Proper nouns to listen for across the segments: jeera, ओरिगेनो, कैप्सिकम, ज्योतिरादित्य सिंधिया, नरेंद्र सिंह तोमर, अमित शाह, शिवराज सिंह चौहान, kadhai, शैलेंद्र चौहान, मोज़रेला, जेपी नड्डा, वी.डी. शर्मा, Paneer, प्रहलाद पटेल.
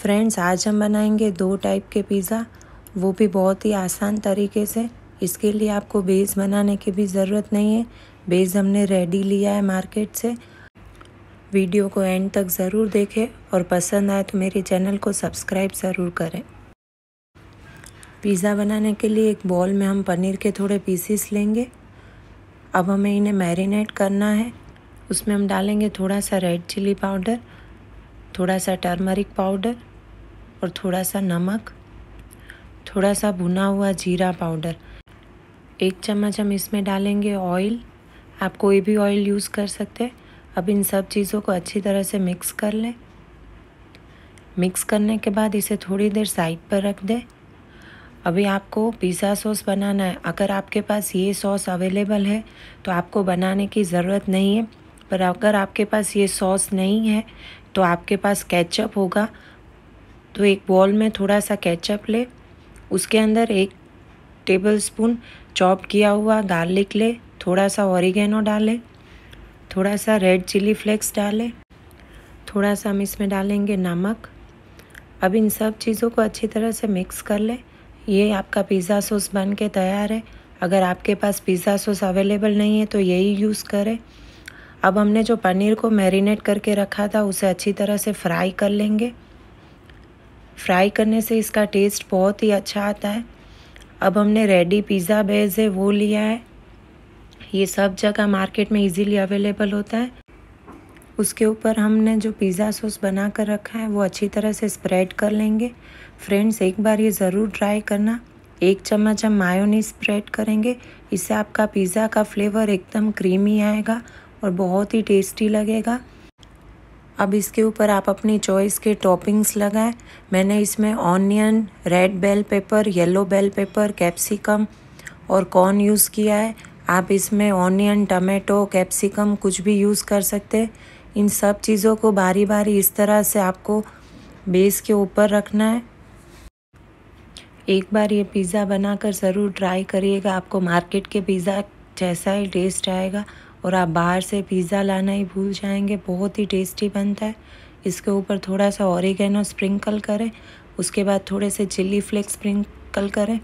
Friends आज हम बनाएंगे 2 टाइप के पिज़्ज़ा, वो भी बहुत ही आसान तरीके से। इसके लिए आपको बेस बनाने की भी ज़रूरत नहीं है, बेस हमने रेडी लिया है मार्केट से। वीडियो को एंड तक ज़रूर देखें और पसंद आए तो मेरे चैनल को सब्सक्राइब ज़रूर करें। पिज़्ज़ा बनाने के लिए एक बॉल में हम पनीर के थोड़े पीसीस लेंगे। अब हमें इन्हें मैरिनेट करना है। उसमें हम डालेंगे थोड़ा सा रेड चिली पाउडर, थोड़ा सा टर्मरिक पाउडर और थोड़ा सा नमक, थोड़ा सा भुना हुआ जीरा पाउडर। 1 चम्मच हम इसमें डालेंगे ऑयल, आप कोई भी ऑयल यूज़ कर सकते हैं। अब इन सब चीज़ों को अच्छी तरह से मिक्स कर लें। मिक्स करने के बाद इसे थोड़ी देर साइड पर रख दें। अभी आपको पिज़्ज़ा सॉस बनाना है। अगर आपके पास ये सॉस अवेलेबल है तो आपको बनाने की ज़रूरत नहीं है, पर अगर आपके पास ये सॉस नहीं है तो आपके पास केचप होगा। तो एक बॉल में थोड़ा सा केचप ले, उसके अंदर 1 टेबलस्पून चॉप किया हुआ गार्लिक ले, थोड़ा सा ओरिगेनो डालें, थोड़ा सा रेड चिली फ्लेक्स डालें, थोड़ा सा हम इसमें डालेंगे नमक। अब इन सब चीज़ों को अच्छी तरह से मिक्स कर लें। ये आपका पिज़्ज़ा सॉस बन के तैयार है। अगर आपके पास पिज़्ज़ा सॉस अवेलेबल नहीं है तो यही यूज़ करें। अब हमने जो पनीर को मैरिनेट करके रखा था उसे अच्छी तरह से फ्राई कर लेंगे। फ्राई करने से इसका टेस्ट बहुत ही अच्छा आता है। अब हमने रेडी पिज़्ज़ा बेस है वो लिया है, ये सब जगह मार्केट में इजीली अवेलेबल होता है। उसके ऊपर हमने जो पिज़्ज़ा सॉस बना कर रखा है वो अच्छी तरह से स्प्रेड कर लेंगे। फ्रेंड्स एक बार ये ज़रूर ट्राई करना। 1 चम्मच हम मायोनीज स्प्रेड करेंगे, इससे आपका पिज़्ज़ा का फ्लेवर एकदम क्रीमी आएगा और बहुत ही टेस्टी लगेगा। अब इसके ऊपर आप अपनी चॉइस के टॉपिंग्स लगाएं। मैंने इसमें onion, red bell pepper, yellow bell pepper, कैप्सिकम और कॉर्न यूज़ किया है। आप इसमें ऑनियन, टमेटो, कैप्सिकम कुछ भी यूज़ कर सकते हैं। इन सब चीज़ों को बारी बारी इस तरह से आपको बेस के ऊपर रखना है। एक बार ये पिज़्ज़ा बनाकर ज़रूर ट्राई करिएगा, आपको मार्केट के पिज़्ज़ा जैसा ही टेस्ट आएगा और आप बाहर से पिज़्ज़ा लाना ही भूल जाएंगे। बहुत ही टेस्टी बनता है। इसके ऊपर थोड़ा सा ओरिगेनो स्प्रिंकल करें, उसके बाद थोड़े से चिली फ्लेक्स स्प्रिंकल करें।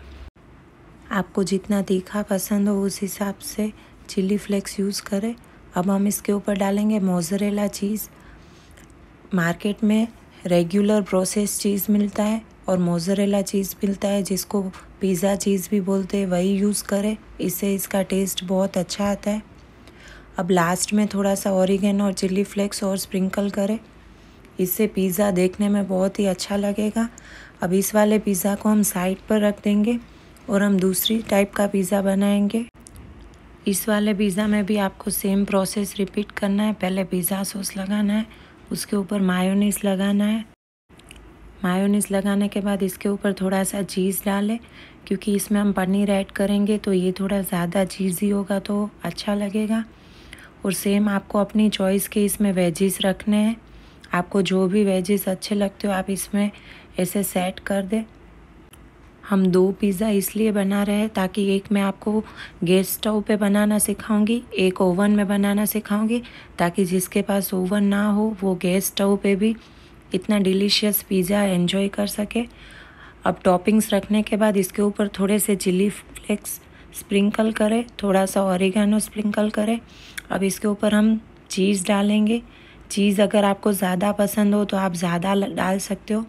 आपको जितना तीखा पसंद हो उस हिसाब से चिली फ्लेक्स यूज़ करें। अब हम इसके ऊपर डालेंगे मोज़रेला चीज़। मार्केट में रेगुलर प्रोसेस चीज़ मिलता है और मोज़रेला चीज़ मिलता है, जिसको पिज़्ज़ा चीज़ भी बोलते हैं, वही यूज़ करें। इससे इसका टेस्ट बहुत अच्छा आता है। अब लास्ट में थोड़ा सा ओरिगेनो और चिली फ्लेक्स और स्प्रिंकल करें, इससे पिज़्ज़ा देखने में बहुत ही अच्छा लगेगा। अब इस वाले पिज़्ज़ा को हम साइड पर रख देंगे और हम दूसरी टाइप का पिज़्ज़ा बनाएंगे। इस वाले पिज़्ज़ा में भी आपको सेम प्रोसेस रिपीट करना है। पहले पिज़्ज़ा सॉस लगाना है, उसके ऊपर मायोनीज़ लगाना है। मायोनीज़ लगाने के बाद इसके ऊपर थोड़ा सा चीज़ डालें, क्योंकि इसमें हम पनीर ऐड करेंगे तो ये थोड़ा ज़्यादा चीज़ी होगा तो अच्छा लगेगा। और सेम आपको अपनी चॉइस के इसमें वेजिस रखने हैं। आपको जो भी वेजिस अच्छे लगते हो आप इसमें ऐसे सेट कर दें। हम 2 पिज़्ज़ा इसलिए बना रहे हैं ताकि एक मैं आपको गैस स्टोव पे बनाना सिखाऊंगी, एक ओवन में बनाना सिखाऊंगी, ताकि जिसके पास ओवन ना हो वो गैस स्टोव पे भी इतना डिलीशियस पिज़्ज़ा एंजॉय कर सके। अब टॉपिंग्स रखने के बाद इसके ऊपर थोड़े से चिली फ्लेक्स स्प्रिंकल करें, थोड़ा सा ओरिगेनो स्प्रिंकल करें। अब इसके ऊपर हम चीज़ डालेंगे। चीज़ अगर आपको ज़्यादा पसंद हो तो आप ज़्यादा डाल सकते हो।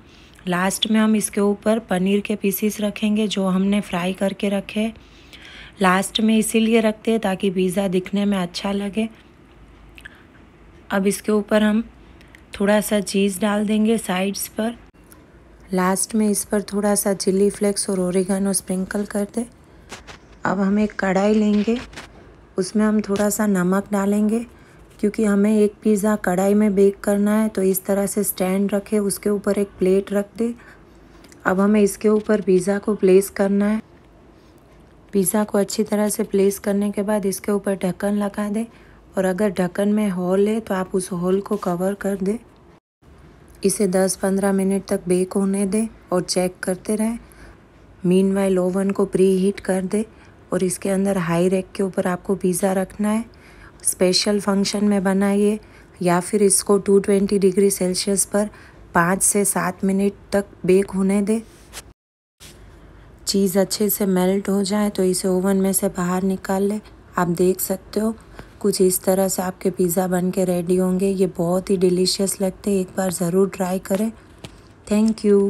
लास्ट में हम इसके ऊपर पनीर के पीसीस रखेंगे जो हमने फ्राई करके रखे। लास्ट में इसीलिए रखते हैं ताकि पिज़्ज़ा दिखने में अच्छा लगे। अब इसके ऊपर हम थोड़ा सा चीज़ डाल देंगे साइड्स पर। लास्ट में इस पर थोड़ा सा चिली फ्लेक्स और ओरिगेनो स्प्रिंकल कर दें। अब हम एक कढ़ाई लेंगे, उसमें हम थोड़ा सा नमक डालेंगे, क्योंकि हमें एक पिज़्ज़ा कढ़ाई में बेक करना है। तो इस तरह से स्टैंड रखे, उसके ऊपर एक प्लेट रख दे। अब हमें इसके ऊपर पिज़्ज़ा को प्लेस करना है। पिज़्ज़ा को अच्छी तरह से प्लेस करने के बाद इसके ऊपर ढक्कन लगा दें, और अगर ढक्कन में होल है तो आप उस होल को कवर कर दें। इसे 10-15 मिनट तक बेक होने दें और चेक करते रहें। मीनवाइल ओवन को प्री हीट कर दें और इसके अंदर हाई रैक के ऊपर आपको पिज़्ज़ा रखना है। स्पेशल फंक्शन में बनाइए या फिर इसको 220 डिग्री सेल्सियस पर 5 से 7 मिनट तक बेक होने दें। चीज़ अच्छे से मेल्ट हो जाए तो इसे ओवन में से बाहर निकाल लें। आप देख सकते हो कुछ इस तरह से आपके पिज़्ज़ा बन के रेडी होंगे। ये बहुत ही डिलीशियस लगते हैं, एक बार ज़रूर ट्राई करें। Thank you.